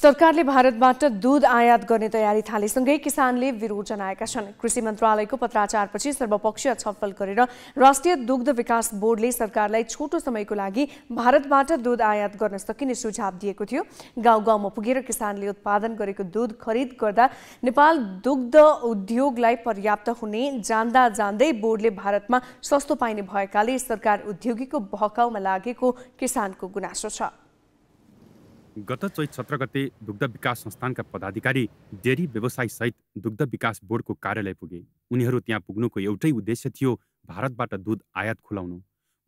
सरकारले भारतबाट दूध आयात गर्ने तयारी थालेसँगै किसानले विरोध जनाएका छन्। कृषि मन्त्रालयको पत्राचारपछि सर्वपक्षीय छलफल गरेर राष्ट्रिय दुग्ध विकास बोर्डले सरकारलाई छोटो समयको लागि भारतबाट दूध आयात गर्न सकिने सुझाव दिएको थियो। गाउँ-गाउँमा पुगेर किसानले उत्पादन गरेको दूध खरिद गर्दा नेपाल दुग्ध उद्योगलाई पर्याप्त हुने जान्दा जान्दै बोर्डले भारतमा सस्तो पाइने भएकाले सरकार उद्योगीको बहकाउमा लागेको किसानको गुनासो छ। गत चैत 17 गते दुग्ध विकास संस्थानका पदाधिकारी डेरी व्यवसायी सहित दुग्ध विकास बोर्डको कार्यालय पुगे। उनीहरू त्यहाँ पुग्नुको एउटै उद्देश्य थियो, भारतबाट दूध आयात खुलाउनु।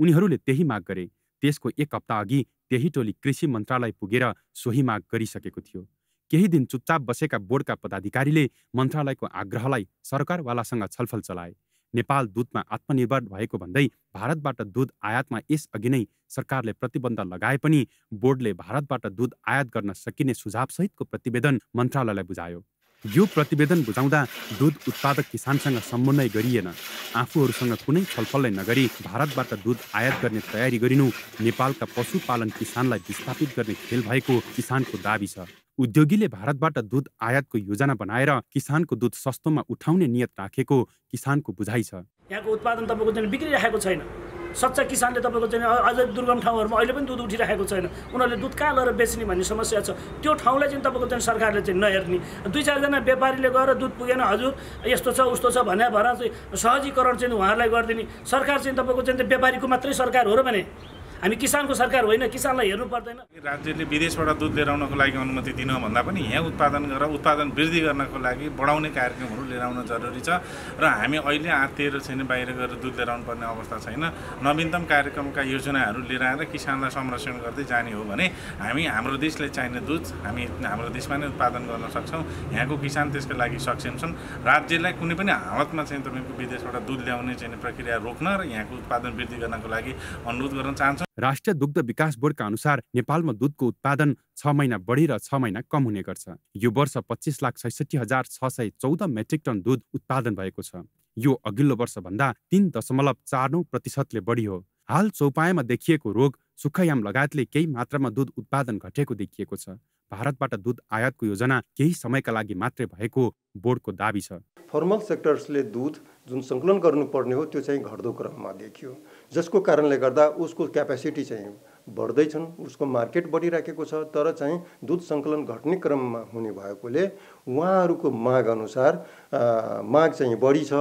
उनीहरूले त्यही माग गरे। त्यसको एक हप्ता अघि त्यही टोली कृषि मन्त्रालय पुगेर सोही माग गरिसकेको थियो। केही दिन चुपचाप बसेका बोर्डका पदाधिकारीले मन्त्रालयको आग्रहलाई सरकारवालासँग छलफल चलाए। नेपाल दूधमा आत्मनिर्भर भएको भन्दै भारतबाट दूध आयातमा यसअघि नै सरकारले प्रतिबन्ध लगाए पनि बोर्डले भारतबाट दूध आयात गर्न सकिने सुझावसहितको प्रतिवेदन मन्त्रालयलाई बुझायो। यो प्रतिवेदन बुझाउँदा दूध उत्पादक किसानसँग समन्वय गरिएन। आफूहरूसँग कुनै छलफलै नगरी भारतबाट दूध आयात गर्ने तयारी गरिनु नेपालका पशुपालन किसानलाई विस्थापित गर्ने खेल भएको किसानको दाबी छ। उद्योगीले भारतबाट दूध आयातको योजना बनाएर किसानको दूध सस्तोमा उठाउने नियत राखेको किसानको बुझाइ छ। यहाँको उत्पादन तपाईको चाहिँ बिक्रिरहेको छैन। सच्चा किसानले तपाईको चाहिँ अझै दुर्गम ठाउँहरुमा अहिले पनि दूध उठिरहेको छैन। उनीहरुले दूध कहाँ लगेर बेच्ने भन्ने समस्या छ। त्यो ठाउँलाई चाहिँ तपाईको चाहिँ सरकारले चाहिँ नहेर्ने। दुई चार जना व्यापारीले गएर दूध पुगेन हजुर यस्तो छ उस्तो छ भन्या भरा चाहिँ सहजीकरण चाहिँ उहाँहरुलाई गर्दिनी। सरकार चाहिँ तपाईको चाहिँ व्यापारीको मात्रै सरकार हो र भने हामी किसानको सरकार होइन। किसानलाई हेर्नु पर्दैन। राज्यले विदेशबाट दूध लिएर आउनको लागि अनुमति दिन भन्दा पनि यहाँ उत्पादन गरेर उत्पादन वृद्धि गर्नको लागि बढाउने कार्यक्रमहरू लिएर आउन जरुरी छ र हामी अहिले आतेर छैन बाहिर गएर दूध लिएर आउनु पर्ने अवस्था छैन। नवीनतम कार्यक्रमका योजनाहरू लिएर आएर किसानलाई संरक्षण गर्दै जाने हो भने हामी हाम्रो देशलाई चाहिने दूध हामी हाम्रो देशमा नै उत्पादन गर्न सक्छौँ। यहाँको किसान त्यसको लागि सक्षम छन्। राज्यलाई कुनै पनि हालतमा चाहिँ तपाईँको विदेशबाट दूध ल्याउने चाहिँ प्रक्रिया रोक्न र यहाँको उत्पादन वृद्धि गर्नको लागि अनुरोध गर्न चाहन्छौँ। राष्ट्रिय दुग्ध विकास बोर्डका अनुसार नेपालमा दूधको उत्पादन 6 महिना बढी र 6 महिना कम हुने गर्छ। यो वर्ष 25,66,614 मेट्रिक टन दूध उत्पादन भएको छ। यो अघिल्लो वर्ष भन्दा 3.49%ले बढी हो। हाल चौपायामा देखिएको रोग, सुक्खायाम लगायतले केही मात्रामा दूध उत्पादन घटेको देखिएको छ। भारतबाट दूध आयातको योजना केही समयका लागि मात्रै भएको बोर्डको दाबी छ। फर्मल सेक्टर्सले दूध जुन सङ्कलन गर्नुपर्ने हो त्यो चाहिँ घट्दो क्रममा देखियो, जसको कारणले गर्दा उसको क्यापेसिटी चाहिँ बढ्दै छन्, उसको मार्केट बढिरहेको छ, तर चाहिँ दूध सङ्कलन घट्ने क्रममा हुने भएकोले उहाँहरूको माग अनुसार माग चाहिँ बढी छ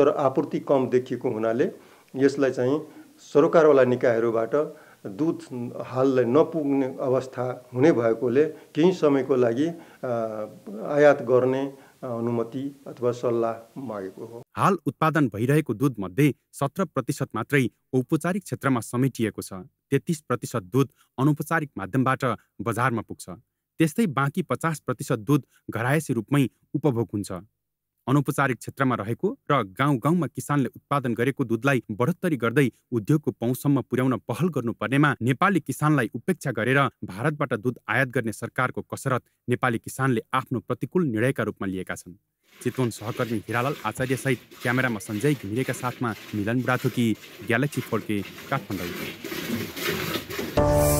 तर आपूर्ति कम देखिएको हुनाले यसलाई चाहिँ सरकारवाला निकायहरूबाट दूध हाललाई नपुग्ने अवस्था हुने भएकोले केही समयको लागि आयात गर्ने अनुमति अथवा सल्लाह मागेको हो। हाल उत्पादन भइरहेको दूध मध्ये 17% मात्रै औपचारिक क्षेत्रमा समेटिएको छ। 33% दूध अनौपचारिक माध्यमबाट बजारमा पुग्छ। त्यस्तै बाँकी 50% दूध घरायसी रूपमै उपभोग हुन्छ। अनौपचारिक क्षेत्रमा रहेको र गाउँ-गाउँमा किसानले उत्पादन गरेको दूधलाई बढोत्तरी गर्दै उद्योगको पहुँचसम्म पुर्याउन पहल गर्नुपर्नेमा नेपाली किसानलाई उपेक्षा गरेर भारतबाट दूध आयात गर्ने सरकारको कसरत नेपाली किसानले आफ्नो प्रतिकूल निर्णयका रूपमा लिएका छन्। चितवन सहकर्मी हिरालाल आचार्य सहित क्यामेरामा सञ्जय घिमिरेका साथमा मिलन बुढाथोकी, ग्यालेक्सी फोर्के, काठमाडौँ।